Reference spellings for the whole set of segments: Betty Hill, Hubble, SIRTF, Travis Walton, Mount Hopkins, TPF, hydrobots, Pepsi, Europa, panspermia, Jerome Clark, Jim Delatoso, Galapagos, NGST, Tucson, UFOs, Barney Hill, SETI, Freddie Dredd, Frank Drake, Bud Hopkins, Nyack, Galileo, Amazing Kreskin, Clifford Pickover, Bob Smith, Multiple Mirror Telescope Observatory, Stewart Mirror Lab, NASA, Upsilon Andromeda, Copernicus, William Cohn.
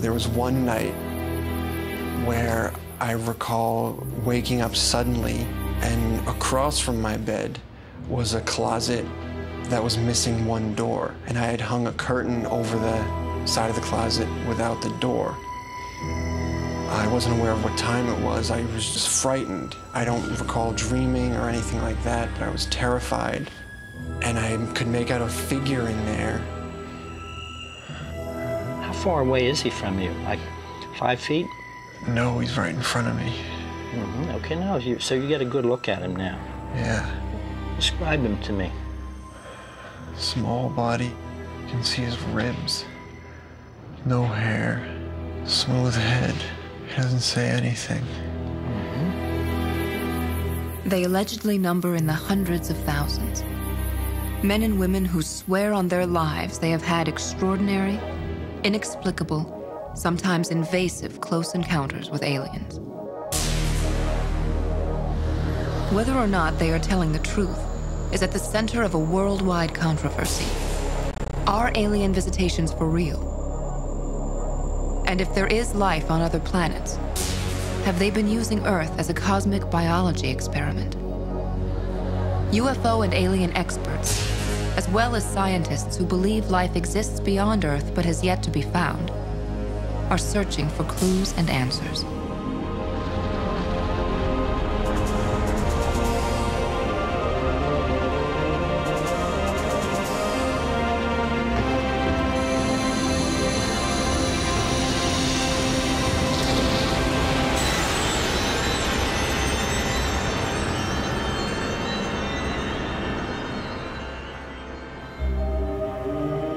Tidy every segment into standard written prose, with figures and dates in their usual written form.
there was one night where I recall waking up suddenly, and across from my bed was a closet that was missing one door, and I had hung a curtain over the side of the closet without the door. I wasn't aware of what time it was. I was just frightened. I don't recall dreaming or anything like that, but I was terrified. And I could make out a figure in there. How far away is he from you? Like 5 feet? No, he's right in front of me. Mm-hmm. Okay, now, so you get a good look at him now. Yeah. Describe him to me. Small body. You can see his ribs. No hair. Smooth head. He doesn't say anything. Mm-hmm. They allegedly number in the hundreds of thousands. Men and women who swear on their lives they have had extraordinary, inexplicable, sometimes invasive close encounters with aliens. Whether or not they are telling the truth is at the center of a worldwide controversy. Are alien visitations for real? And if there is life on other planets, have they been using Earth as a cosmic biology experiment? UFO and alien experts, as well as scientists who believe life exists beyond Earth but has yet to be found, are searching for clues and answers.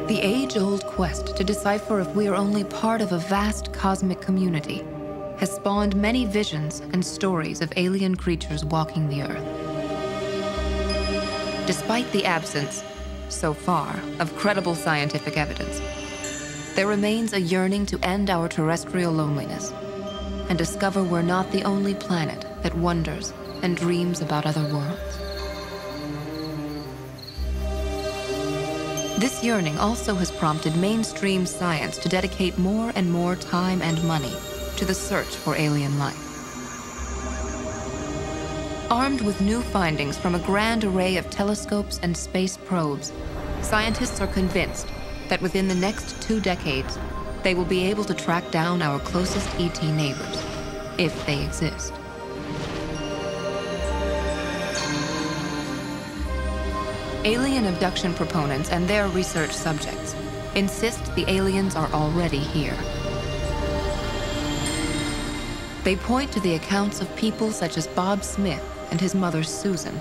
The age-old quest to decipher if we are only part of a vast cosmic community has spawned many visions and stories of alien creatures walking the Earth. Despite the absence, so far, of credible scientific evidence, there remains a yearning to end our terrestrial loneliness and discover we're not the only planet that wonders and dreams about other worlds. This yearning also has prompted mainstream science to dedicate more and more time and money to the search for alien life. Armed with new findings from a grand array of telescopes and space probes, scientists are convinced that within the next 2 decades, they will be able to track down our closest ET neighbors, if they exist. Alien abduction proponents and their research subjects insist the aliens are already here. They point to the accounts of people such as Bob Smith and his mother Susan,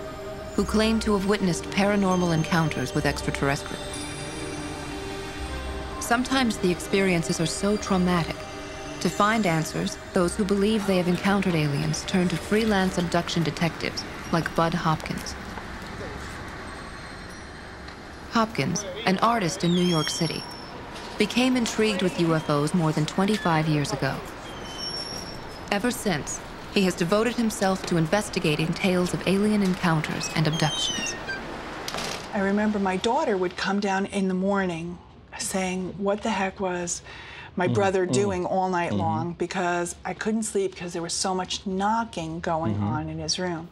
who claim to have witnessed paranormal encounters with extraterrestrials. Sometimes the experiences are so traumatic. To find answers, those who believe they have encountered aliens turn to freelance abduction detectives like Bud Hopkins. Hopkins, an artist in New York City, became intrigued with UFOs more than 25 years ago. Ever since, he has devoted himself to investigating tales of alien encounters and abductions. I remember my daughter would come down in the morning saying, what the heck was my brother doing all night long, because I couldn't sleep because there was so much knocking going on in his room.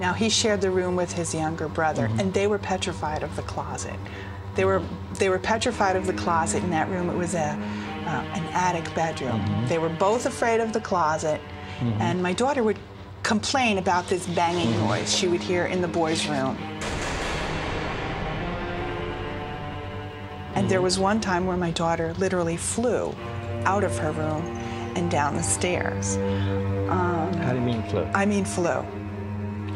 Now, he shared the room with his younger brother, and they were petrified of the closet. They were petrified of the closet in that room. It was an attic bedroom. They were both afraid of the closet, and my daughter would complain about this banging noise she would hear in the boys' room. And there was one time where my daughter literally flew out of her room and down the stairs. How do you mean flew? I mean flew.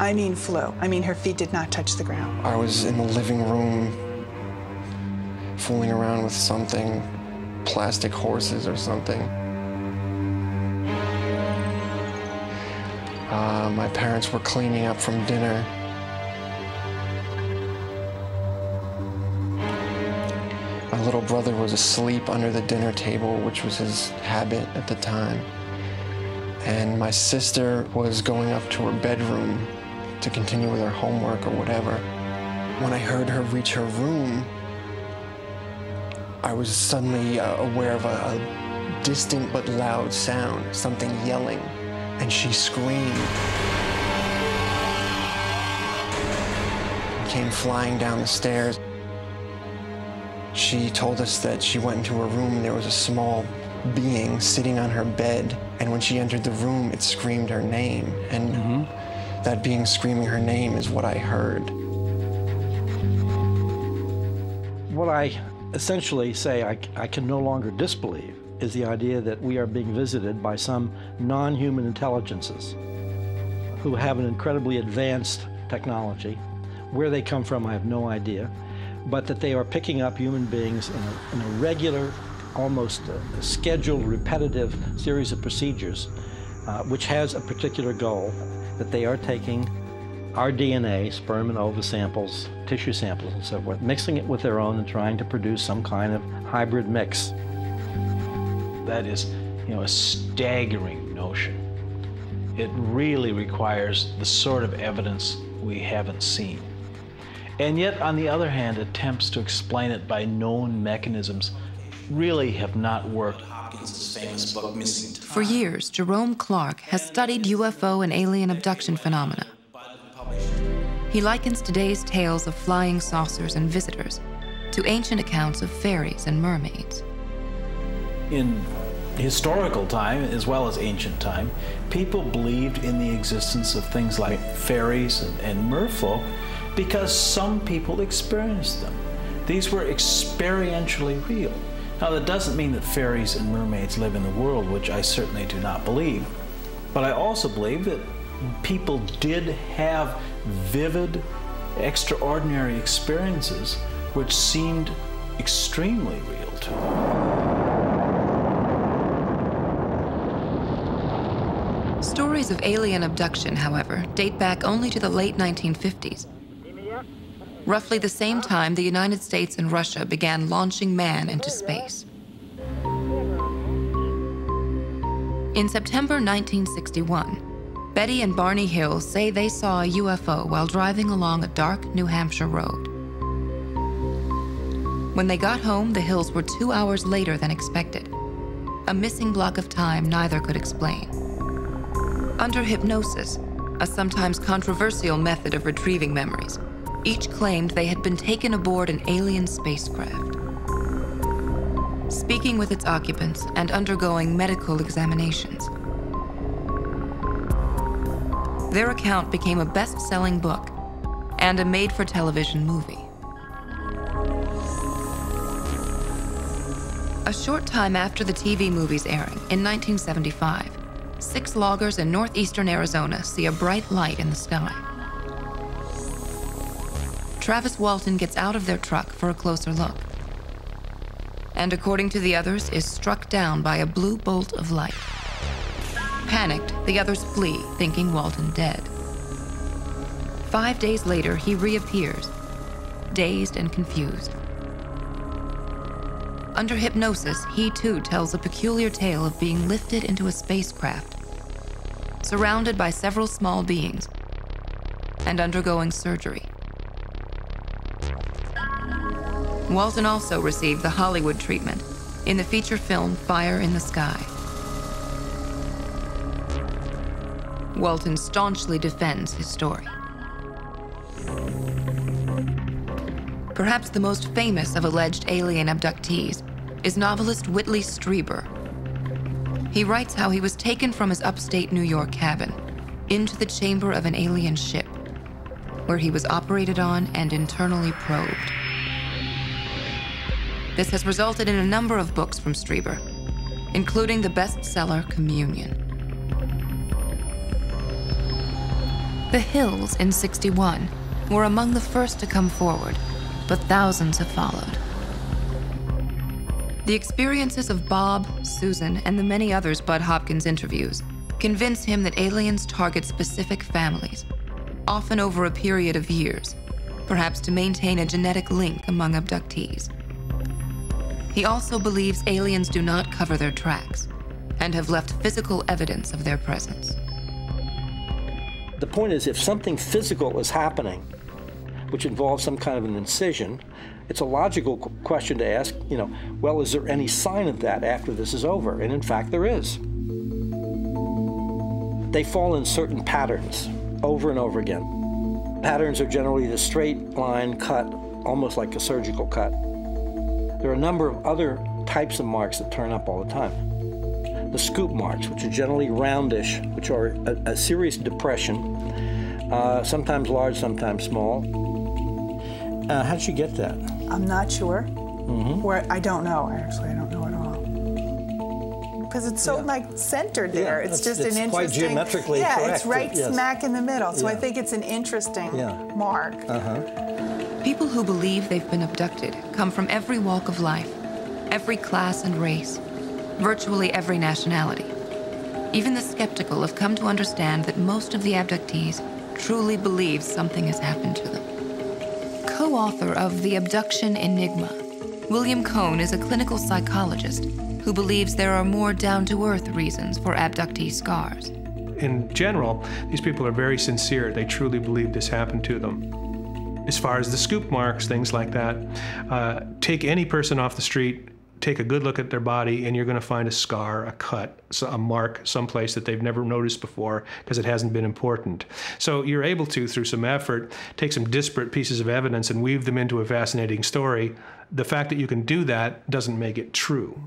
I mean flew. I mean her feet did not touch the ground. I was in the living room fooling around with something, plastic horses or something. My parents were cleaning up from dinner. My little brother was asleep under the dinner table, which was his habit at the time. And my sister was going up to her bedroom to continue with her homework or whatever. When I heard her reach her room, I was suddenly aware of a distant but loud sound, something yelling, and she screamed. Came flying down the stairs. She told us that she went into her room and there was a small being sitting on her bed, and when she entered the room, it screamed her name, and that being screaming her name is what I heard. What I essentially say I can no longer disbelieve is the idea that we are being visited by some non-human intelligences who have an incredibly advanced technology. Where they come from, I have no idea, but that they are picking up human beings in a regular, almost a scheduled, repetitive series of procedures, which has a particular goal, that they are taking our DNA, sperm and ova samples, tissue samples and so forth, mixing it with their own and trying to produce some kind of hybrid mix. That is, you know, a staggering notion. It really requires the sort of evidence we haven't seen. And yet, on the other hand, attempts to explain it by known mechanisms really have not worked. For years, Jerome Clark has studied UFO and alien abduction phenomena. He likens today's tales of flying saucers and visitors to ancient accounts of fairies and mermaids. In historical time, as well as ancient time, people believed in the existence of things like fairies and merfolk because some people experienced them. These were experientially real. Now, that doesn't mean that fairies and mermaids live in the world, which I certainly do not believe, but I also believe that people did have vivid, extraordinary experiences which seemed extremely real to them. Stories of alien abduction, however, date back only to the late 1950s. Roughly the same time, the United States and Russia began launching man into space. In September 1961, Betty and Barney Hill say they saw a UFO while driving along a dark New Hampshire road. When they got home, the Hills were 2 hours later than expected, a missing block of time neither could explain. Under hypnosis, a sometimes controversial method of retrieving memories, each claimed they had been taken aboard an alien spacecraft. Speaking with its occupants and undergoing medical examinations. Their account became a best-selling book and a made-for-television movie. A short time after the TV movie's airing, in 1975, 6 loggers in northeastern Arizona see a bright light in the sky. Travis Walton gets out of their truck for a closer look, and according to the others, is struck down by a blue bolt of light. Panicked, the others flee, thinking Walton dead. 5 days later, he reappears, dazed and confused. Under hypnosis, he too tells a peculiar tale of being lifted into a spacecraft, surrounded by several small beings, and undergoing surgery. Walton also received the Hollywood treatment in the feature film Fire in the Sky. Walton staunchly defends his story. Perhaps the most famous of alleged alien abductees is novelist Whitley Strieber. He writes how he was taken from his upstate New York cabin into the chamber of an alien ship, where he was operated on and internally probed. This has resulted in a number of books from Strieber, including the bestseller Communion. The Hills in '61 were among the first to come forward, but thousands have followed. The experiences of Bob, Susan, and the many others Bud Hopkins interviews convince him that aliens target specific families, often over a period of years, perhaps to maintain a genetic link among abductees. He also believes aliens do not cover their tracks and have left physical evidence of their presence. The point is, if something physical is happening, which involves some kind of an incision, It's a logical question to ask, well, is there any sign of that after this is over? And in fact, there is. They fall in certain patterns over and over again. Patterns are generally the straight line cut, almost like a surgical cut. There are a number of other types of marks that turn up all the time. The scoop marks, which are generally roundish, which are a serious depression, sometimes large, sometimes small. How did you get that? I'm not sure. Mm-hmm. Where I don't know, actually. I don't know at all. Because it's so centered there. Yeah, it's an interesting. It's quite geometrically correct. It's smack in the middle. So I think it's an interesting mark. Uh-huh. People who believe they've been abducted come from every walk of life, every class and race, virtually every nationality. Even the skeptical have come to understand that most of the abductees truly believe something has happened to them. Co-author of The Abduction Enigma, William Cohn is a clinical psychologist who believes there are more down-to-earth reasons for abductee scars. In general, these people are very sincere. They truly believe this happened to them. As far as the scoop marks, things like that, take any person off the street, take a good look at their body, and you're going to find a scar, a cut, a mark someplace that they've never noticed before because it hasn't been important. So you're able to, through some effort, take some disparate pieces of evidence and weave them into a fascinating story. The fact that you can do that doesn't make it true.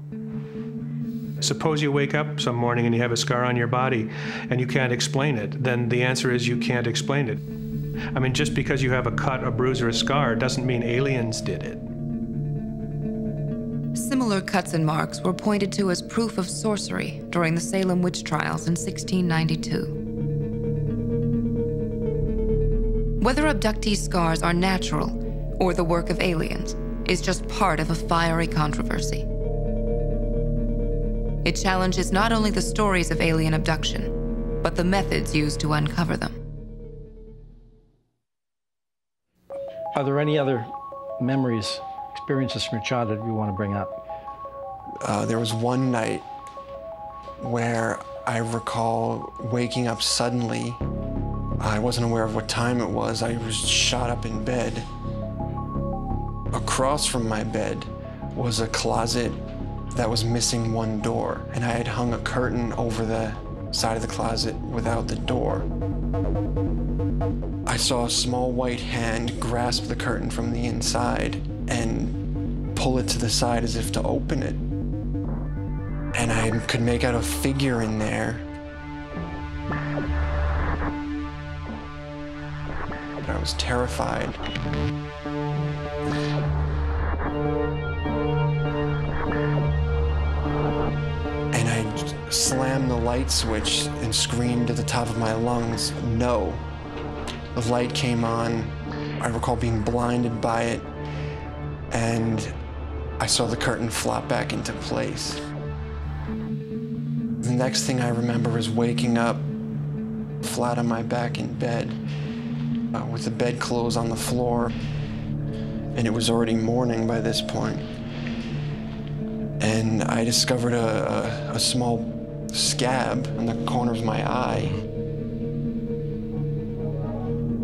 Suppose you wake up some morning and you have a scar on your body and you can't explain it, then the answer is you can't explain it. I mean, just because you have a cut, a bruise, or a scar doesn't mean aliens did it. Similar cuts and marks were pointed to as proof of sorcery during the Salem witch trials in 1692. Whether abductee scars are natural or the work of aliens is just part of a fiery controversy. It challenges not only the stories of alien abduction, but the methods used to uncover them. Are there any other memories, experiences from your childhood you want to bring up? There was one night where I recall waking up suddenly. I wasn't aware of what time it was. I was shot up in bed. Across from my bed was a closet that was missing one door, and I had hung a curtain over the side of the closet without the door. I saw a small white hand grasp the curtain from the inside and pull it to the side as if to open it. And I could make out a figure in there. But I was terrified. And I slammed the light switch and screamed at the top of my lungs, no. The light came on. I recall being blinded by it. And I saw the curtain flop back into place. The next thing I remember is waking up flat on my back in bed with the bedclothes on the floor. And it was already morning by this point. And I discovered a small scab on the corner of my eye.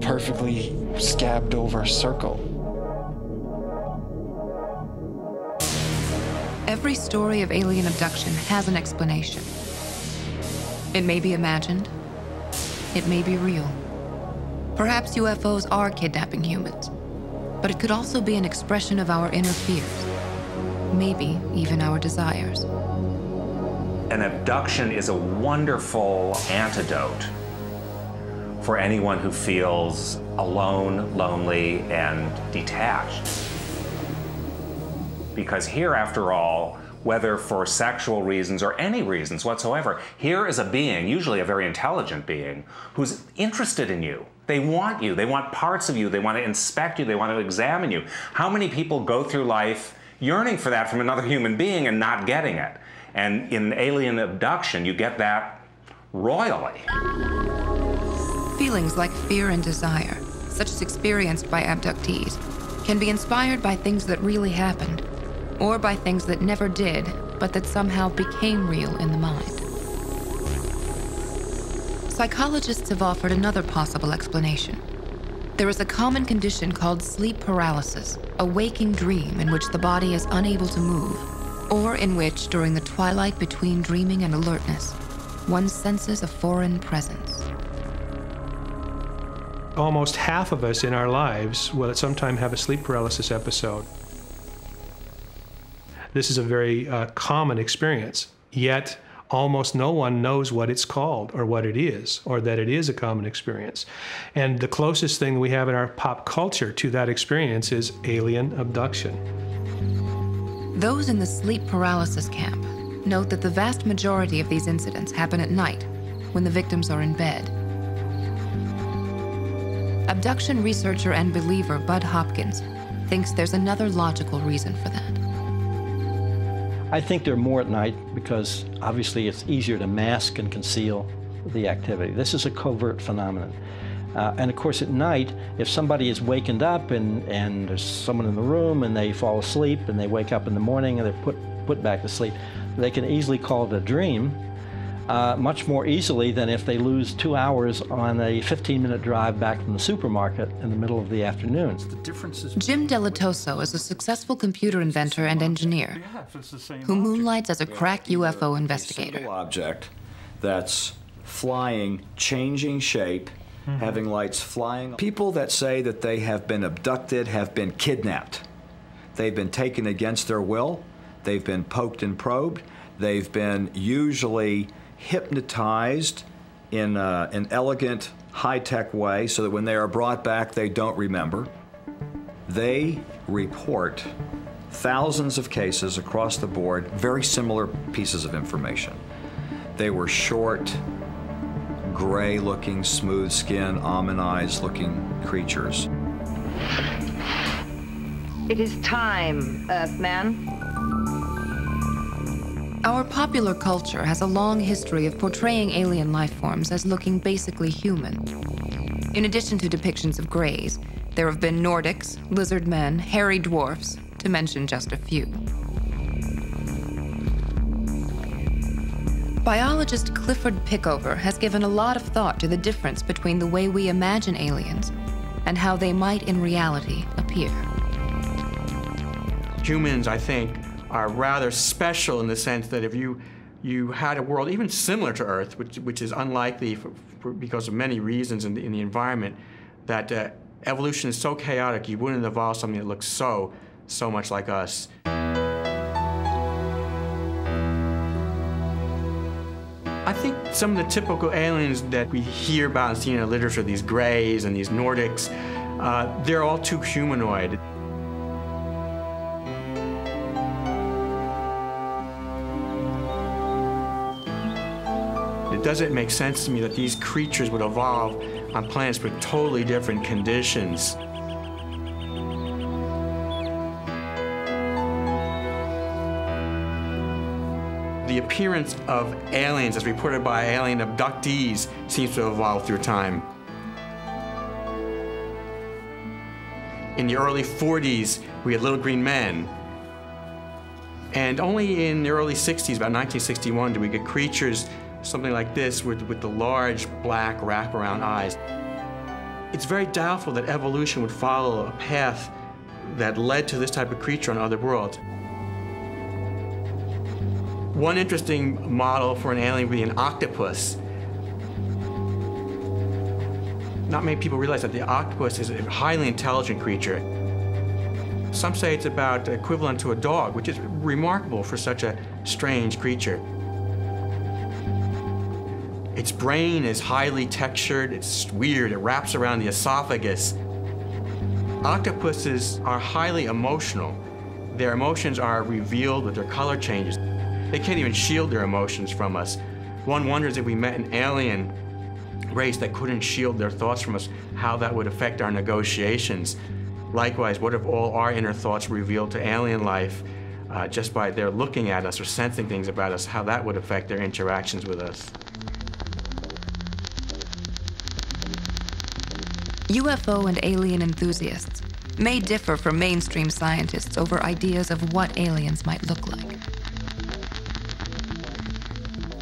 Perfectly scabbed over circle. Every story of alien abduction has an explanation. It may be imagined. It may be real. Perhaps UFOs are kidnapping humans, but it could also be an expression of our inner fears, maybe even our desires. An abduction is a wonderful antidote for anyone who feels alone, lonely, and detached. Because here, after all, whether for sexual reasons or any reasons whatsoever, here is a being, usually a very intelligent being, who's interested in you. They want you. They want parts of you. They want to inspect you. They want to examine you. How many people go through life yearning for that from another human being and not getting it? And in alien abduction, you get that royally. Feelings like fear and desire, such as experienced by abductees, can be inspired by things that really happened, or by things that never did, but that somehow became real in the mind. Psychologists have offered another possible explanation. There is a common condition called sleep paralysis, a waking dream in which the body is unable to move, or in which, during the twilight between dreaming and alertness, one senses a foreign presence. Almost half of us in our lives will at some time have a sleep paralysis episode. This is a very common experience, yet almost no one knows what it's called or what it is, or that it is a common experience. And the closest thing we have in our pop culture to that experience is alien abduction. Those in the sleep paralysis camp note that the vast majority of these incidents happen at night, when the victims are in bed. Abduction researcher and believer Bud Hopkins thinks there's another logical reason for that. I think they're more at night because obviously it's easier to mask and conceal the activity. This is a covert phenomenon. And of course at night, if somebody is wakened up and there's someone in the room and they fall asleep and they wake up in the morning and they're put back to sleep, they can easily call it a dream, much more easily than if they lose 2 hours on a 15-minute drive back from the supermarket in the middle of the afternoon. Jim Delatoso is a successful computer inventor and engineer who moonlights as a crack UFO investigator. A single object that's flying, changing shape, having lights flying. People that say that they have been abducted have been kidnapped. They've been taken against their will. They've been poked and probed. They've been usually hypnotized in an elegant, high-tech way so that when they are brought back, they don't remember. They report thousands of cases across the board, very similar pieces of information. They were short, gray-looking, smooth-skinned, almond-eyed-looking creatures. It is time, Earthman. Our popular culture has a long history of portraying alien life forms as looking basically human. In addition to depictions of greys, there have been Nordics, lizard men, hairy dwarfs, to mention just a few. Biologist Clifford Pickover has given a lot of thought to the difference between the way we imagine aliens and how they might in reality appear. Humans, I think, are rather special in the sense that if you had a world even similar to Earth, which is unlikely because of many reasons in the environment, that evolution is so chaotic you wouldn't evolve something that looks so much like us. I think some of the typical aliens that we hear about and see in the literature, these greys and these Nordics, they're all too humanoid. It doesn't make sense to me that these creatures would evolve on planets with totally different conditions. The appearance of aliens, as reported by alien abductees, seems to evolve through time. In the early 40s, we had little green men. And only in the early 60s, about 1961, do we get creatures something like this with the large black wraparound eyes. It's very doubtful that evolution would follow a path that led to this type of creature on other worlds. One interesting model for an alien would be an octopus. Not many people realize that the octopus is a highly intelligent creature. Some say it's about equivalent to a dog, which is remarkable for such a strange creature. Its brain is highly textured, it's weird, it wraps around the esophagus. Octopuses are highly emotional. Their emotions are revealed with their color changes. They can't even shield their emotions from us. One wonders if we met an alien race that couldn't shield their thoughts from us, how that would affect our negotiations. Likewise, what if all our inner thoughts revealed to alien life just by their looking at us or sensing things about us, how that would affect their interactions with us. UFO and alien enthusiasts may differ from mainstream scientists over ideas of what aliens might look like.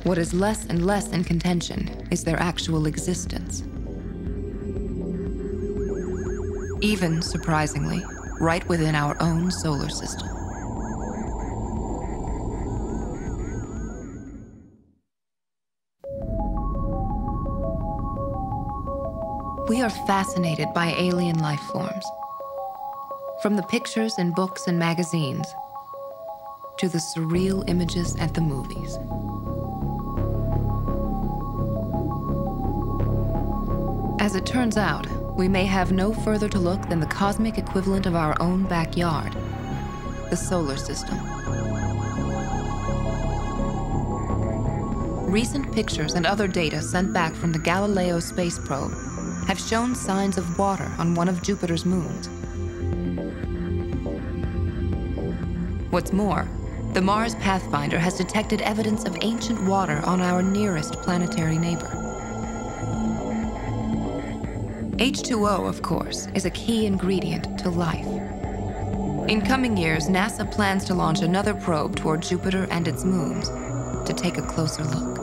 What is less and less in contention is their actual existence. even, surprisingly, right within our own solar system. We are fascinated by alien life forms. From the pictures in books and magazines to the surreal images at the movies. As it turns out, we may have no further to look than the cosmic equivalent of our own backyard, the solar system. Recent pictures and other data sent back from the Galileo space probe have shown signs of water on one of Jupiter's moons. What's more, the Mars Pathfinder has detected evidence of ancient water on our nearest planetary neighbor. H2O, of course, is a key ingredient to life. In coming years, NASA plans to launch another probe toward Jupiter and its moons to take a closer look.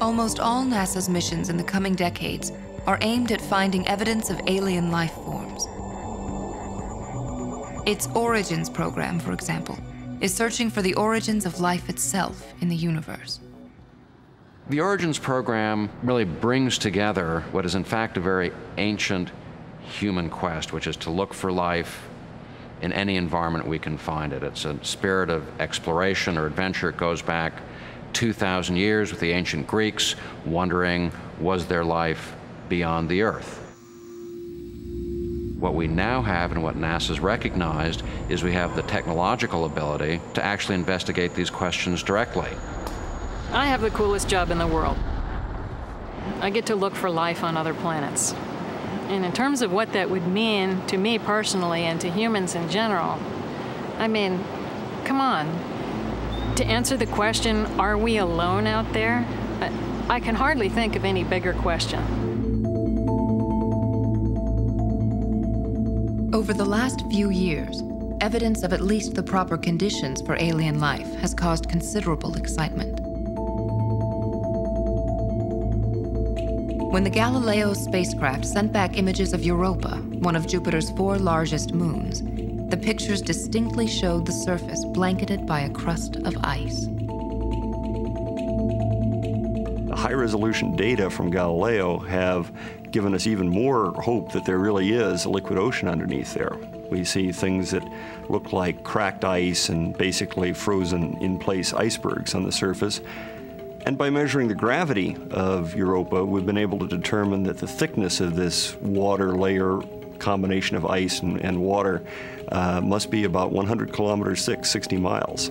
Almost all NASA's missions in the coming decades are aimed at finding evidence of alien life forms. Its Origins program, for example, is searching for the origins of life itself in the universe. The Origins program really brings together what is in fact a very ancient human quest, which is to look for life in any environment we can find it. It's a spirit of exploration or adventure. It goes back 2,000 years with the ancient Greeks, wondering, was there life beyond the Earth? What we now have and what NASA's recognized is we have the technological ability to actually investigate these questions directly. I have the coolest job in the world. I get to look for life on other planets. And in terms of what that would mean to me personally and to humans in general, I mean, come on. To answer the question, are we alone out there? I can hardly think of any bigger question. Over the last few years, evidence of at least the proper conditions for alien life has caused considerable excitement. When the Galileo spacecraft sent back images of Europa, one of Jupiter's four largest moons, the pictures distinctly showed the surface blanketed by a crust of ice. The high-resolution data from Galileo have given us even more hope that there really is a liquid ocean underneath there. We see things that look like cracked ice and basically frozen in place icebergs on the surface. And by measuring the gravity of Europa, we've been able to determine that the thickness of this water layer, combination of ice and water, must be about 100 kilometers thick, 60 miles.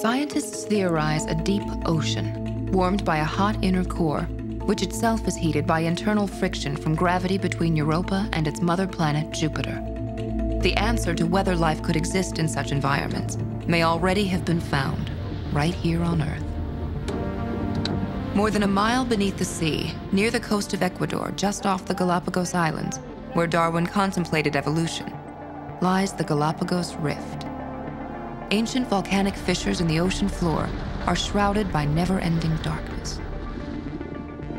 Scientists theorize a deep ocean warmed by a hot inner core, which itself is heated by internal friction from gravity between Europa and its mother planet, Jupiter. The answer to whether life could exist in such environments may already have been found right here on Earth. More than a mile beneath the sea, near the coast of Ecuador, just off the Galapagos Islands, where Darwin contemplated evolution, lies the Galapagos Rift. Ancient volcanic fissures in the ocean floor are shrouded by never-ending darkness.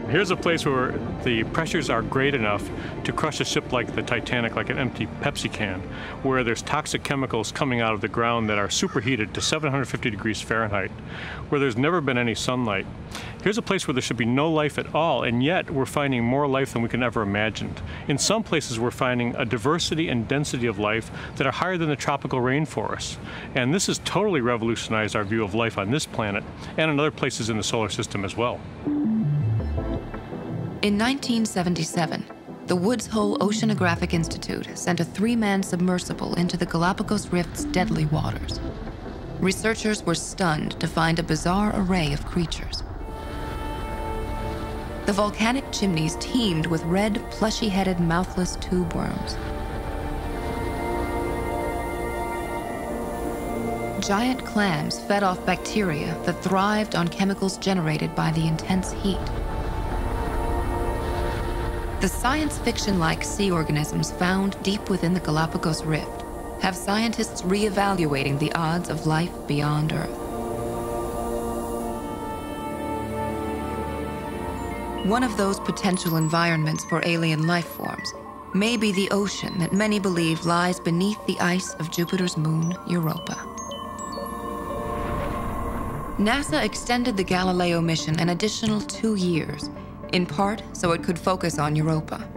Here's a place where the pressures are great enough to crush a ship like the Titanic, like an empty Pepsi can, where there's toxic chemicals coming out of the ground that are superheated to 750 degrees Fahrenheit, where there's never been any sunlight. Here's a place where there should be no life at all, and yet we're finding more life than we can ever imagine. In some places, we're finding a diversity and density of life that are higher than the tropical rainforests. And this has totally revolutionized our view of life on this planet and in other places in the solar system as well. In 1977, the Woods Hole Oceanographic Institute sent a three-man submersible into the Galapagos Rift's deadly waters. Researchers were stunned to find a bizarre array of creatures. The volcanic chimneys teemed with red, plushy-headed, mouthless tube worms. Giant clams fed off bacteria that thrived on chemicals generated by the intense heat. The science fiction-like sea organisms found deep within the Galapagos Rift have scientists re-evaluating the odds of life beyond Earth. One of those potential environments for alien life forms may be the ocean that many believe lies beneath the ice of Jupiter's moon, Europa. NASA extended the Galileo mission an additional 2 years, in part so it could focus on Europa,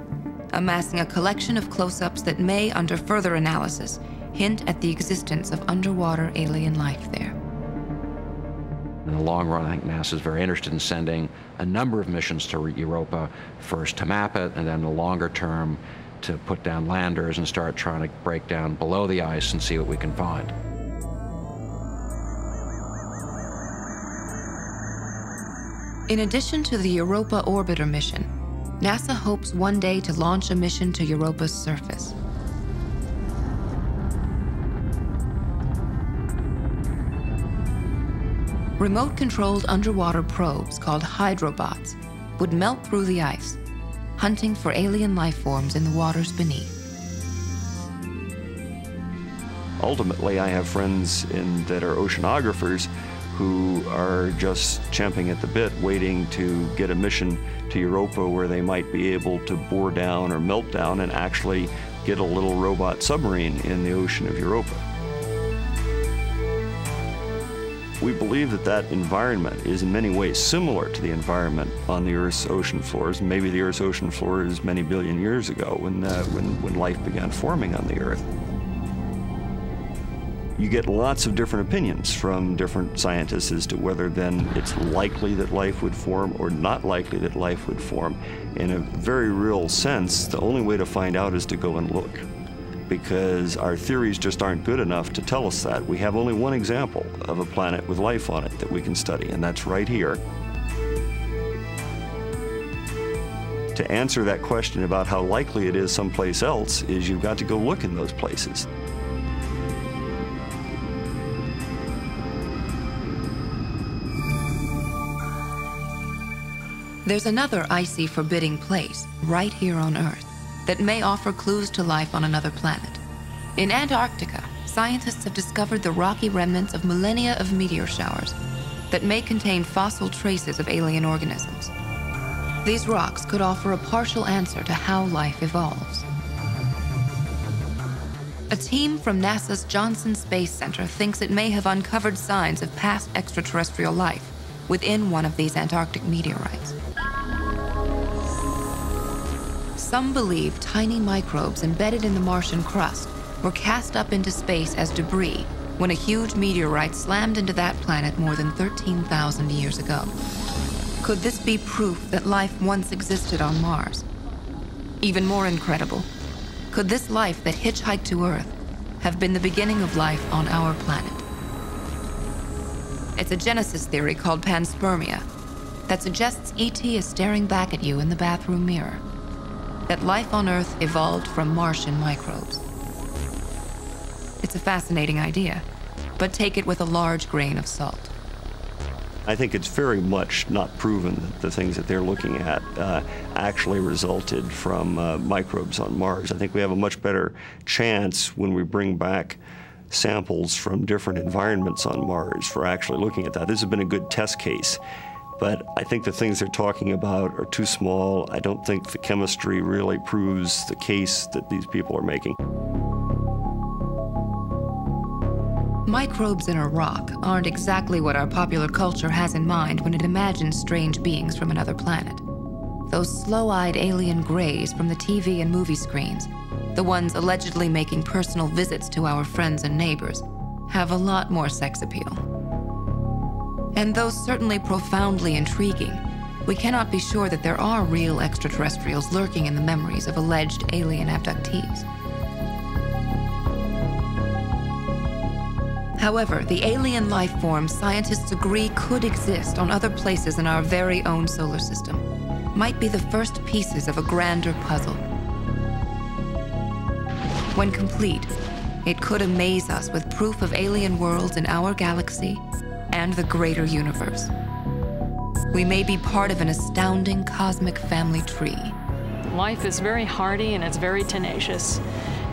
amassing a collection of close-ups that may, under further analysis, hint at the existence of underwater alien life there. In the long run, I think NASA is very interested in sending a number of missions to Europa, first to map it, and then in the longer term to put down landers and start trying to break down below the ice and see what we can find. In addition to the Europa Orbiter mission, NASA hopes one day to launch a mission to Europa's surface. Remote-controlled underwater probes, called hydrobots, would melt through the ice, hunting for alien life forms in the waters beneath. Ultimately, I have friends that are oceanographers who are just champing at the bit, waiting to get a mission to Europa where they might be able to bore down or melt down and actually get a little robot submarine in the ocean of Europa. We believe that that environment is in many ways similar to the environment on the Earth's ocean floors. Maybe the Earth's ocean floor is many billion years ago when life began forming on the Earth. You get lots of different opinions from different scientists as to whether then it's likely that life would form or not likely that life would form. In a very real sense, the only way to find out is to go and look, because our theories just aren't good enough to tell us that. We have only one example of a planet with life on it that we can study, and that's right here. To answer that question about how likely it is someplace else is you've got to go look in those places. There's another icy, forbidding place right here on Earth that may offer clues to life on another planet. In Antarctica, scientists have discovered the rocky remnants of millennia of meteor showers that may contain fossil traces of alien organisms. These rocks could offer a partial answer to how life evolves. A team from NASA's Johnson Space Center thinks it may have uncovered signs of past extraterrestrial life within one of these Antarctic meteorites. Some believe tiny microbes embedded in the Martian crust were cast up into space as debris when a huge meteorite slammed into that planet more than 13,000 years ago. Could this be proof that life once existed on Mars? Even more incredible, could this life that hitchhiked to Earth have been the beginning of life on our planet? It's a genesis theory called panspermia that suggests ET is staring back at you in the bathroom mirror, that life on Earth evolved from Martian microbes. It's a fascinating idea, but take it with a large grain of salt. I think it's very much not proven that the things that they're looking at actually resulted from microbes on Mars. I think we have a much better chance when we bring back samples from different environments on Mars for actually looking at that. This has been a good test case. But I think the things they're talking about are too small. I don't think the chemistry really proves the case that these people are making. Microbes in a rock aren't exactly what our popular culture has in mind when it imagines strange beings from another planet. Those slow-eyed alien greys from the TV and movie screens, the ones allegedly making personal visits to our friends and neighbors, have a lot more sex appeal. And though certainly profoundly intriguing, we cannot be sure that there are real extraterrestrials lurking in the memories of alleged alien abductees. However, the alien life forms scientists agree could exist on other places in our very own solar system might be the first pieces of a grander puzzle. When complete, it could amaze us with proof of alien worlds in our galaxy and the greater universe. We may be part of an astounding cosmic family tree. Life is very hardy and it's very tenacious.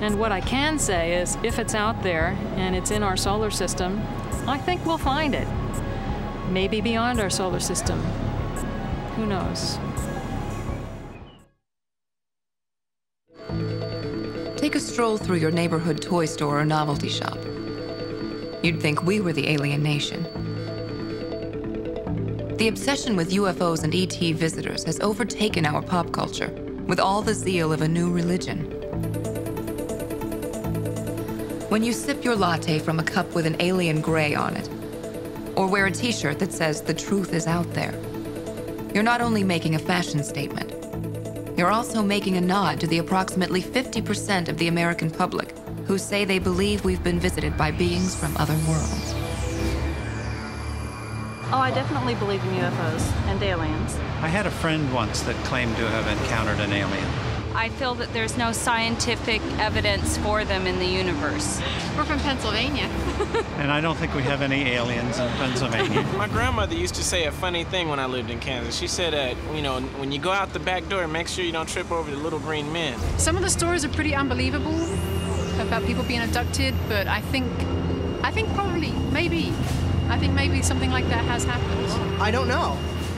And what I can say is, if it's out there and it's in our solar system, I think we'll find it. Maybe beyond our solar system. Who knows? Take a stroll through your neighborhood toy store or novelty shop. You'd think we were the alien nation. The obsession with UFOs and ET visitors has overtaken our pop culture with all the zeal of a new religion. When you sip your latte from a cup with an alien gray on it, or wear a t-shirt that says the truth is out there, you're not only making a fashion statement, you're also making a nod to the approximately 50% of the American public who say they believe we've been visited by beings from other worlds. Oh, I definitely believe in UFOs and aliens. I had a friend once that claimed to have encountered an alien. I feel that there's no scientific evidence for them in the universe. We're from Pennsylvania. And I don't think we have any aliens in Pennsylvania. My grandmother used to say a funny thing when I lived in Kansas. She said, you know, when you go out the back door, make sure you don't trip over the little green men. Some of the stories are pretty unbelievable about people being abducted, but I think probably, maybe, I think maybe something like that has happened. I don't know.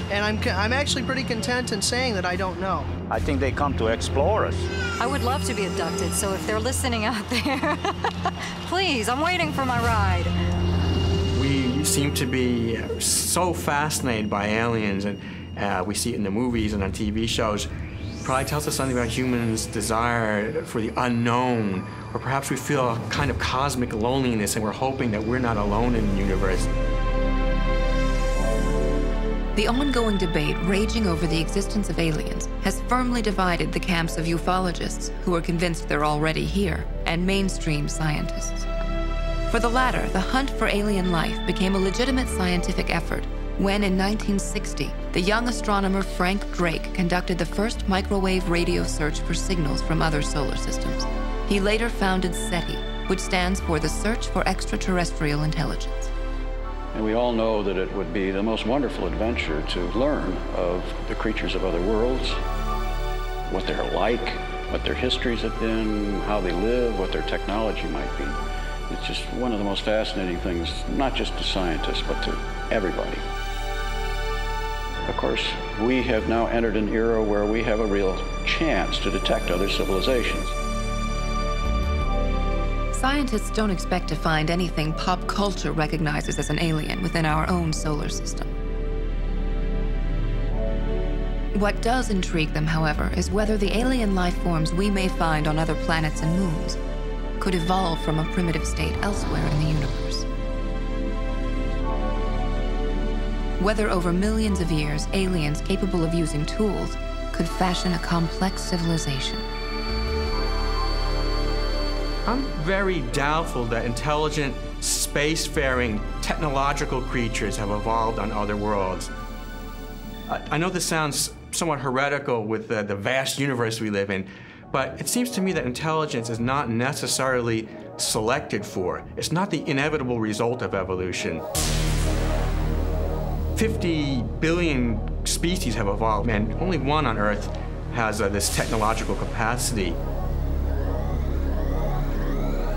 And I'm actually pretty content in saying that I don't know. I think they come to explore us. I would love to be abducted, so if they're listening out there, please, I'm waiting for my ride. We seem to be so fascinated by aliens, and we see it in the movies and on TV shows. It probably tells us something about humans' desire for the unknown, or perhaps we feel a kind of cosmic loneliness, and we're hoping that we're not alone in the universe. The ongoing debate raging over the existence of aliens has firmly divided the camps of ufologists, who are convinced they're already here, and mainstream scientists. For the latter, the hunt for alien life became a legitimate scientific effort when, in 1960, the young astronomer Frank Drake conducted the first microwave radio search for signals from other solar systems. He later founded SETI, which stands for the Search for Extraterrestrial Intelligence. And we all know that it would be the most wonderful adventure to learn of the creatures of other worlds, what they're like, what their histories have been, how they live, what their technology might be. It's just one of the most fascinating things, not just to scientists, but to everybody. Of course, we have now entered an era where we have a real chance to detect other civilizations. Scientists don't expect to find anything pop culture recognizes as an alien within our own solar system. What does intrigue them, however, is whether the alien life forms we may find on other planets and moons could evolve from a primitive state elsewhere in the universe. Whether over millions of years, aliens capable of using tools could fashion a complex civilization. I'm very doubtful that intelligent, spacefaring, technological creatures have evolved on other worlds. I know this sounds somewhat heretical with the vast universe we live in, but it seems to me that intelligence is not necessarily selected for. It's not the inevitable result of evolution. 50 billion species have evolved, and only one on Earth has this technological capacity.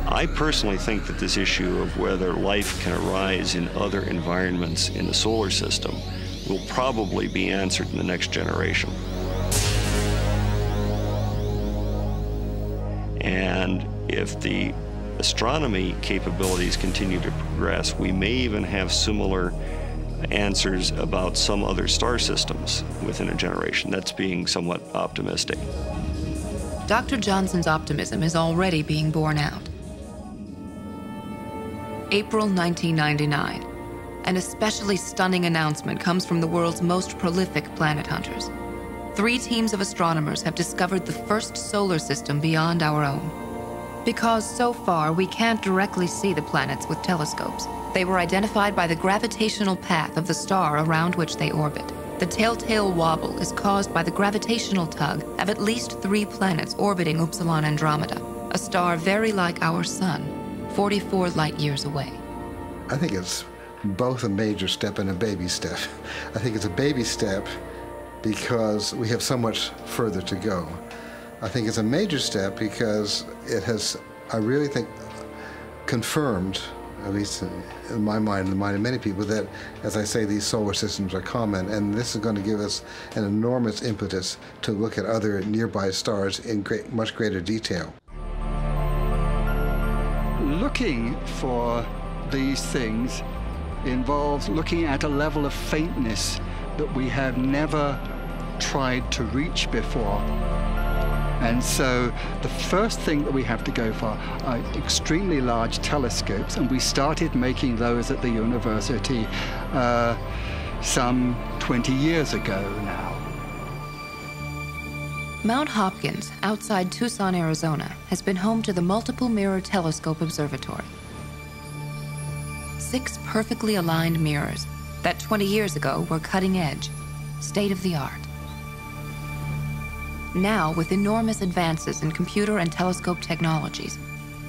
I personally think that this issue of whether life can arise in other environments in the solar system will probably be answered in the next generation. And if the astronomy capabilities continue to progress, we may even have similar answers about some other star systems within a generation. That's being somewhat optimistic. Dr. Johnson's optimism is already being borne out. April 1999, an especially stunning announcement comes from the world's most prolific planet hunters. 3 teams of astronomers have discovered the first solar system beyond our own. Because so far, we can't directly see the planets with telescopes. They were identified by the gravitational path of the star around which they orbit. The telltale wobble is caused by the gravitational tug of at least 3 planets orbiting Upsilon Andromeda, a star very like our sun, 44 light years away. I think it's both a major step and a baby step. I think it's a baby step because we have so much further to go. I think it's a major step because it has, I really think, confirmed at least in my mind, in the mind of many people, that, as I say, these solar systems are common, and this is going to give us an enormous impetus to look at other nearby stars in much greater detail. Looking for these things involves looking at a level of faintness that we have never tried to reach before. And so the first thing that we have to go for are extremely large telescopes, and we started making those at the university some 20 years ago now. Mount Hopkins, outside Tucson, Arizona, has been home to the Multiple Mirror Telescope Observatory. 6 perfectly aligned mirrors that 20 years ago were cutting edge, state-of-the-art. Now, with enormous advances in computer and telescope technologies,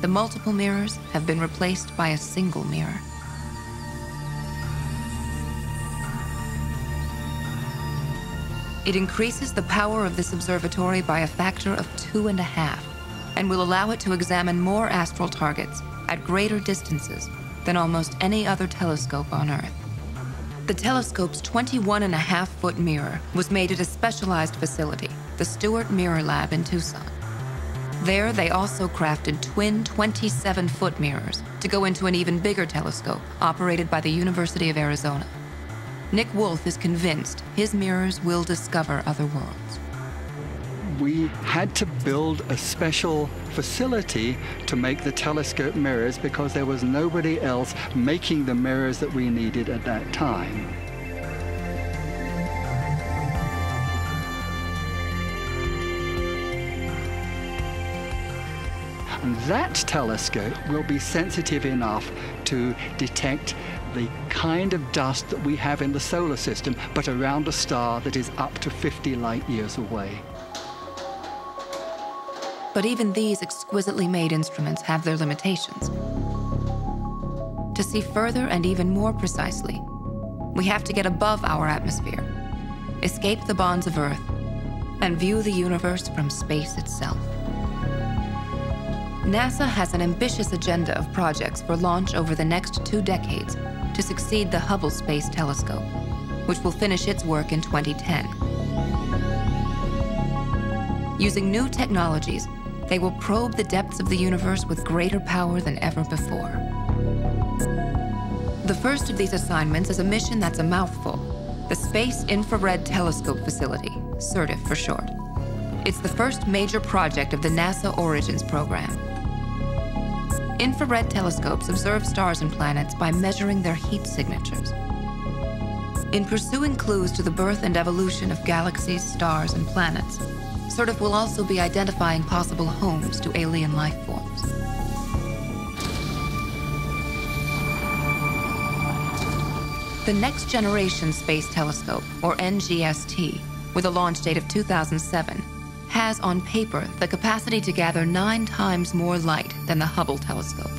the multiple mirrors have been replaced by a single mirror. It increases the power of this observatory by a factor of 2.5, and will allow it to examine more astral targets at greater distances than almost any other telescope on Earth. The telescope's 21.5-foot mirror was made at a specialized facility, the Stewart Mirror Lab in Tucson. There, they also crafted twin 27-foot mirrors to go into an even bigger telescope operated by the University of Arizona. Nick Wolf is convinced his mirrors will discover other worlds. We had to build a special facility to make the telescope mirrors because there was nobody else making the mirrors that we needed at that time. And that telescope will be sensitive enough to detect the kind of dust that we have in the solar system, but around a star that is up to 50 light years away. But even these exquisitely made instruments have their limitations. To see further and even more precisely, we have to get above our atmosphere, escape the bonds of Earth, and view the universe from space itself. NASA has an ambitious agenda of projects for launch over the next 2 decades to succeed the Hubble Space Telescope, which will finish its work in 2010. Using new technologies, they will probe the depths of the universe with greater power than ever before. The first of these assignments is a mission that's a mouthful, the Space Infrared Telescope Facility, SIRTF for short. It's the first major project of the NASA Origins program. Infrared telescopes observe stars and planets by measuring their heat signatures. In pursuing clues to the birth and evolution of galaxies, stars, and planets, SIRTF will also be identifying possible homes to alien life forms. The Next Generation Space Telescope, or NGST, with a launch date of 2007, has on paper the capacity to gather 9 times more light than the Hubble telescope.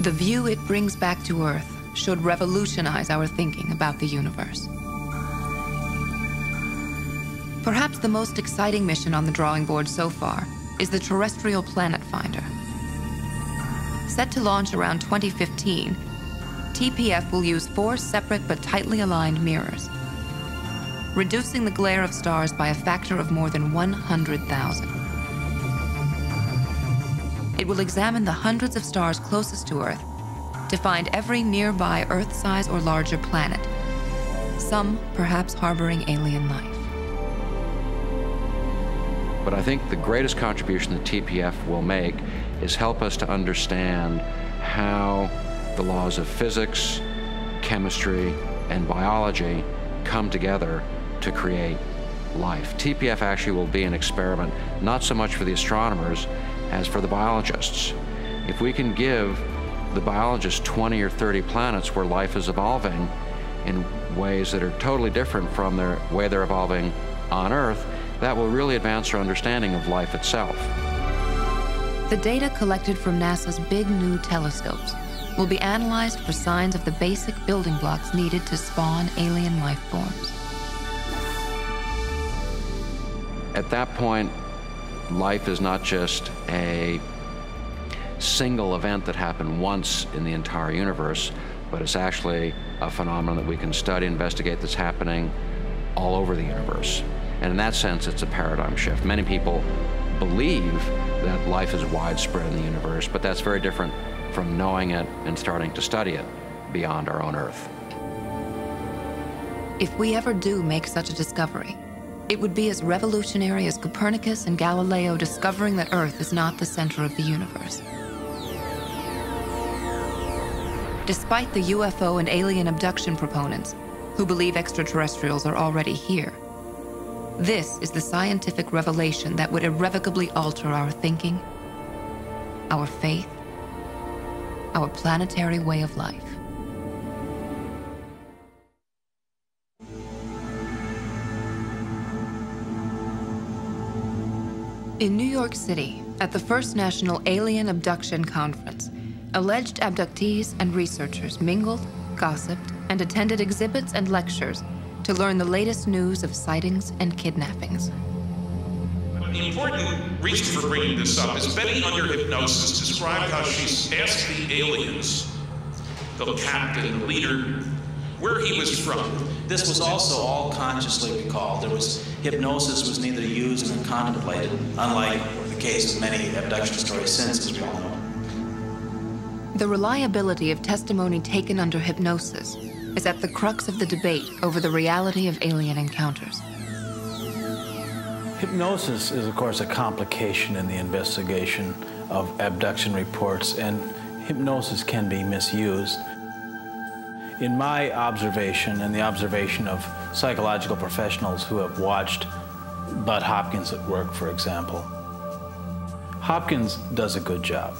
The view it brings back to Earth should revolutionize our thinking about the universe. Perhaps the most exciting mission on the drawing board so far is the Terrestrial Planet Finder. Set to launch around 2015, TPF will use 4 separate but tightly aligned mirrors, reducing the glare of stars by a factor of more than 100,000. It will examine the hundreds of stars closest to Earth to find every nearby Earth-size or larger planet, some perhaps harboring alien life. But I think the greatest contribution that TPF will make is help us to understand how the laws of physics, chemistry, and biology come together to create life. TPF actually will be an experiment, not so much for the astronomers as for the biologists. If we can give the biologists 20 or 30 planets where life is evolving in ways that are totally different from the way they're evolving on Earth, that will really advance our understanding of life itself. The data collected from NASA's big new telescopes will be analyzed for signs of the basic building blocks needed to spawn alien life forms. At that point, life is not just a single event that happened once in the entire universe, but it's actually a phenomenon that we can study, investigate, that's happening all over the universe. And in that sense, it's a paradigm shift. Many people believe that life is widespread in the universe, but that's very different from knowing it and starting to study it beyond our own Earth. If we ever do make such a discovery, it would be as revolutionary as Copernicus and Galileo discovering that Earth is not the center of the universe. Despite the UFO and alien abduction proponents, who believe extraterrestrials are already here, this is the scientific revelation that would irrevocably alter our thinking, our faith, our planetary way of life. In New York City, at the first National Alien Abduction Conference, alleged abductees and researchers mingled, gossiped, and attended exhibits and lectures to learn the latest news of sightings and kidnappings. The important reason for bringing this up is Betty, under hypnosis, described how she's asked the aliens, the captain, the leader, where he was from. This was also all consciously recalled. There was, hypnosis was neither used nor contemplated, unlike the case of many abduction stories since, as we all know. The reliability of testimony taken under hypnosis is at the crux of the debate over the reality of alien encounters. Hypnosis is, of course, a complication in the investigation of abduction reports, and hypnosis can be misused. In my observation and the observation of psychological professionals who have watched Bud Hopkins at work, for example, Hopkins does a good job.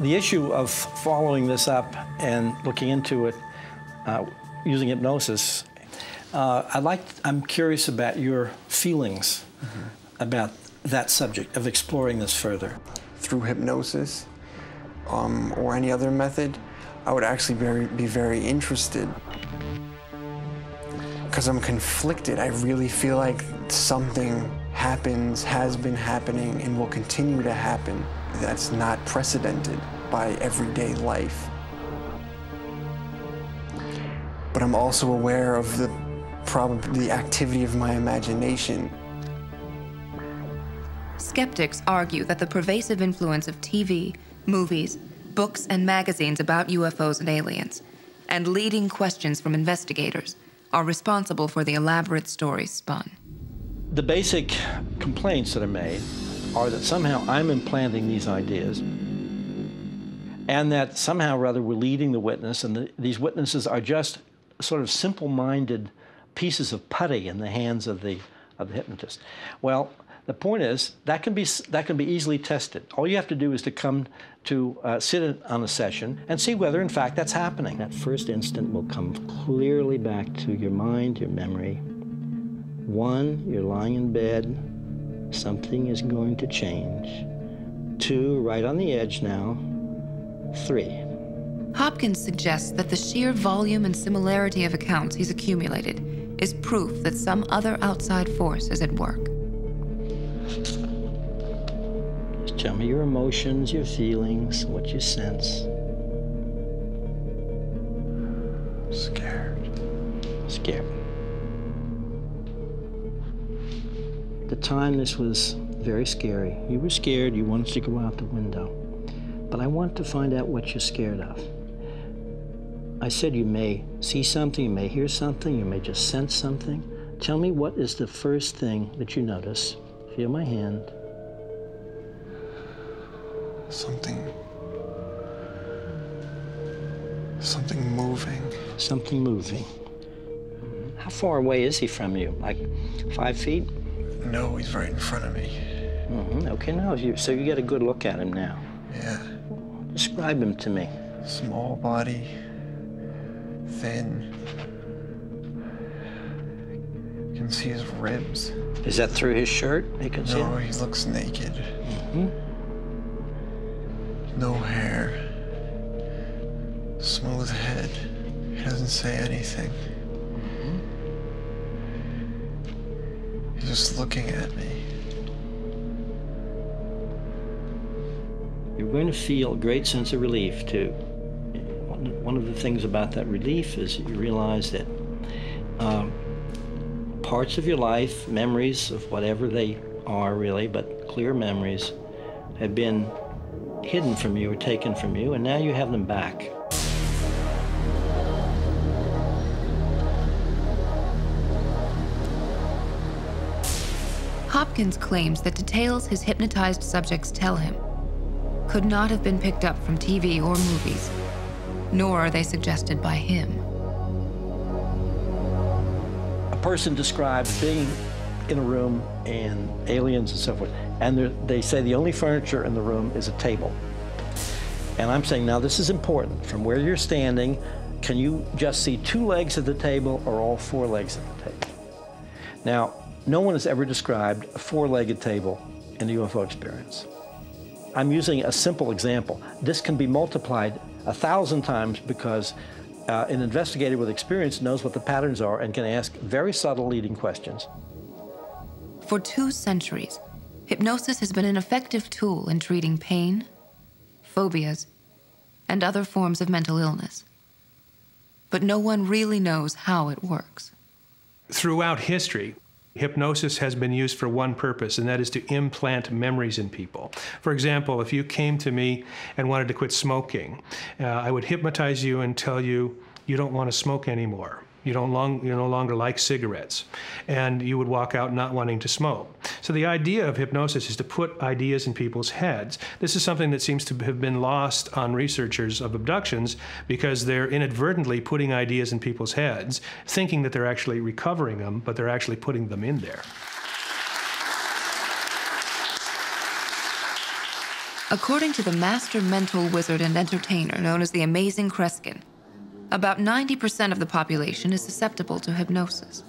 The issue of following this up and looking into it using hypnosis, I'm curious about your feelings about that subject of exploring this further. Through hypnosis or any other method, I would actually be very interested, because I'm conflicted. I really feel like something happens, has been happening, and will continue to happen that's not precedented by everyday life. But I'm also aware of the activity of my imagination. Skeptics argue that the pervasive influence of TV, movies, books and magazines about UFOs and aliens, and leading questions from investigators are responsible for the elaborate stories spun. The basic complaints that are made are that somehow I'm implanting these ideas, and that somehow or other we're leading the witness, and these witnesses are just sort of simple-minded pieces of putty in the hands of the hypnotist. Well, the point is, that can be easily tested. All you have to do is to come to sit on a session and see whether, in fact, that's happening. That first instant will come clearly back to your mind, your memory. One, you're lying in bed. Something is going to change. Two, right on the edge now. Three. Hopkins suggests that the sheer volume and similarity of accounts he's accumulated is proof that some other outside force is at work. Just tell me your emotions, your feelings, what you sense. Scared. Scared. At the time, this was very scary. You were scared, you wanted to go out the window. But I want to find out what you're scared of. I said you may see something, you may hear something, you may just sense something. Tell me what is the first thing that you notice. Feel my hand. Something moving. Something moving. How far away is he from you? Like 5 feet? No, he's right in front of me. Okay, now, so you get a good look at him now. Yeah. Describe him to me. Small body, thin. You can see his ribs. Is that through his shirt? You can see it? No, he looks naked. No hair. Smooth head. He doesn't say anything. He's just looking at me. going to feel a great sense of relief too. One of the things about that relief is that you realize that parts of your life, memories of whatever they are really, but clear memories, have been hidden from you or taken from you, and now you have them back. Hopkins claims that details his hypnotized subjects tell him could not have been picked up from TV or movies, nor are they suggested by him. A person describes being in a room and aliens and so forth, and they say the only furniture in the room is a table. And I'm saying, now this is important. From where you're standing, can you just see two legs of the table or all four legs of the table? Now, no one has ever described a four-legged table in a UFO experience. I'm using a simple example. This can be multiplied 1,000 times because an investigator with experience knows what the patterns are and can ask very subtle leading questions. For 2 centuries, hypnosis has been an effective tool in treating pain, phobias, and other forms of mental illness. But no one really knows how it works. Throughout history, hypnosis has been used for one purpose, and that is to implant memories in people. For example, if you came to me and wanted to quit smoking, I would hypnotize you and tell you, you don't want to smoke anymore. You no longer like cigarettes. And you would walk out not wanting to smoke. So the idea of hypnosis is to put ideas in people's heads. This is something that seems to have been lost on researchers of abductions because they're inadvertently putting ideas in people's heads, thinking that they're actually recovering them, but they're actually putting them in there. According to the master mental wizard and entertainer known as the Amazing Kreskin, about 90% of the population is susceptible to hypnosis.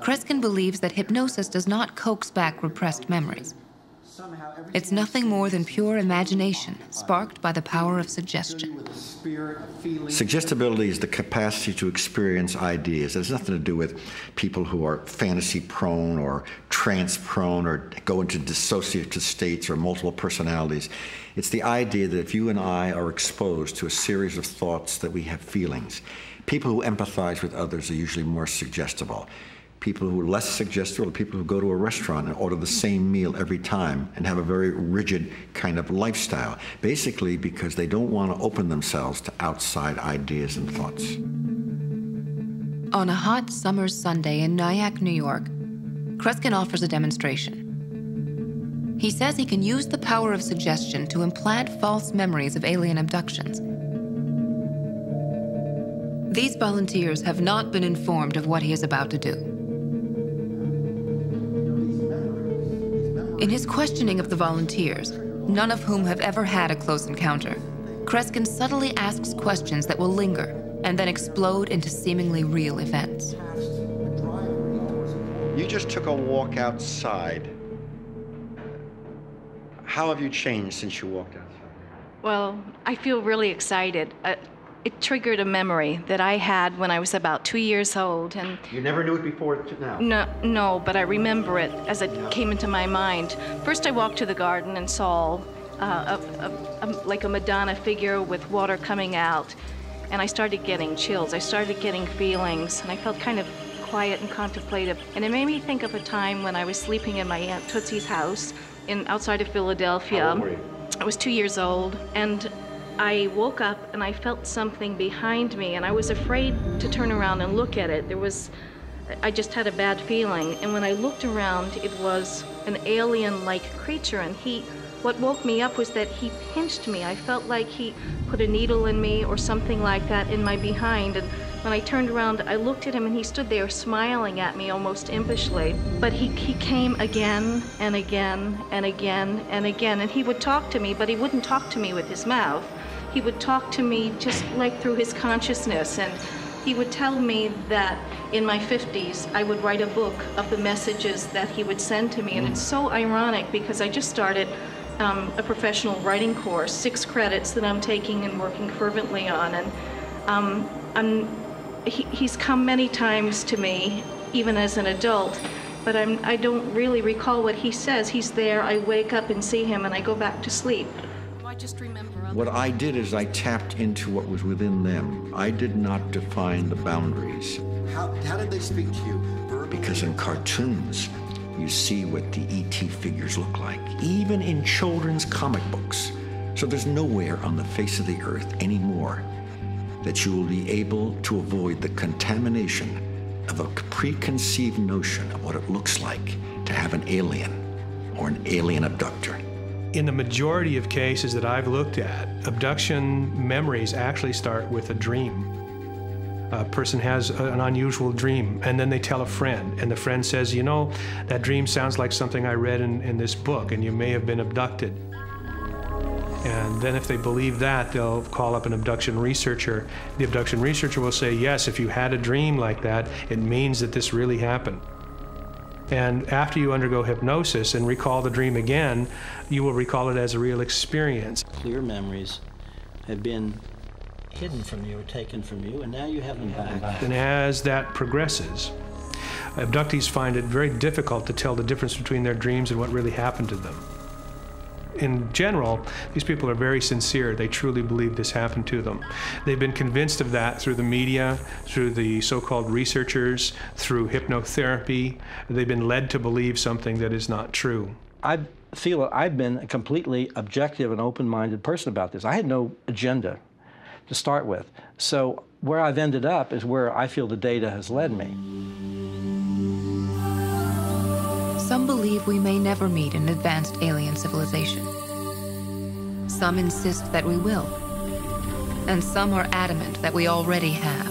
Kreskin believes that hypnosis does not coax back repressed memories. It's nothing more than pure imagination, sparked by the power of suggestion. Suggestibility is the capacity to experience ideas. It has nothing to do with people who are fantasy-prone or trance-prone or go into dissociative states or multiple personalities. It's the idea that if you and I are exposed to a series of thoughts, that we have feelings. People who empathize with others are usually more suggestible. People who are less suggestible are people who go to a restaurant and order the same meal every time and have a very rigid kind of lifestyle, basically because they don't want to open themselves to outside ideas and thoughts. On a hot summer's Sunday in Nyack, New York, Kreskin offers a demonstration. He says he can use the power of suggestion to implant false memories of alien abductions. These volunteers have not been informed of what he is about to do. In his questioning of the volunteers, none of whom have ever had a close encounter, Kreskin subtly asks questions that will linger and then explode into seemingly real events. You just took a walk outside. How have you changed since you walked out? Well, I feel really excited. It triggered a memory that I had when I was about 2 years old. And you never knew it before now? No, but I remember it as it came into my mind. First, I walked to the garden and saw like a Madonna figure with water coming out. And I started getting chills. I started getting feelings. And I felt kind of quiet and contemplative. And it made me think of a time when I was sleeping in my Aunt Tootsie's house outside of Philadelphia. How old were you? I was 2 years old, and I woke up and I felt something behind me, and I was afraid to turn around and look at it. I just had a bad feeling, and when I looked around, it was an alien-like creature, and what woke me up was that he pinched me. I felt like he put a needle in me or something like that in my behind, and when I turned around, I looked at him and he stood there smiling at me almost impishly. But he came again and again and again and again, and he would talk to me, but he wouldn't talk to me with his mouth. He would talk to me just like through his consciousness, and he would tell me that in my 50s, I would write a book of the messages that he would send to me. And it's so ironic because I just started a professional writing course, 6 credits that I'm taking and working fervently on, and he's come many times to me, even as an adult, but I don't really recall what he says. He's there, I wake up and see him, and I go back to sleep. just remember... What I did is I tapped into what was within them. I did not define the boundaries. How did they speak to you? Verbally? Because in cartoons, you see what the E.T. figures look like, even in children's comic books. So there's nowhere on the face of the earth anymore that you will be able to avoid the contamination of a preconceived notion of what it looks like to have an alien or an alien abductor. In the majority of cases that I've looked at, abduction memories actually start with a dream. A person has an unusual dream, and then they tell a friend, and the friend says, you know, that dream sounds like something I read in this book, and you may have been abducted. And then if they believe that, they'll call up an abduction researcher. The abduction researcher will say, yes, if you had a dream like that, it means that this really happened. And after you undergo hypnosis and recall the dream again, you will recall it as a real experience. Clear memories have been hidden from you or taken from you, and now you have them back. And as that progresses, abductees find it very difficult to tell the difference between their dreams and what really happened to them. In general, these people are very sincere. They truly believe this happened to them. They've been convinced of that through the media, through the so-called researchers, through hypnotherapy. They've been led to believe something that is not true. I feel I've been a completely objective and open-minded person about this. I had no agenda to start with. So where I've ended up is where I feel the data has led me. Some believe we may never meet an advanced alien civilization. Some insist that we will. And some are adamant that we already have.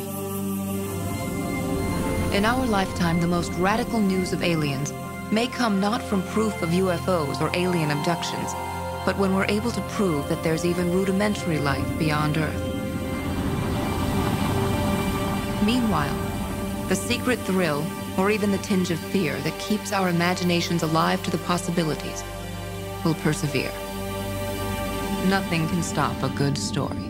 In our lifetime, the most radical news of aliens may come not from proof of UFOs or alien abductions, but when we're able to prove that there's even rudimentary life beyond Earth. Meanwhile, the secret thrill, or even the tinge of fear that keeps our imaginations alive to the possibilities, will persevere. Nothing can stop a good story.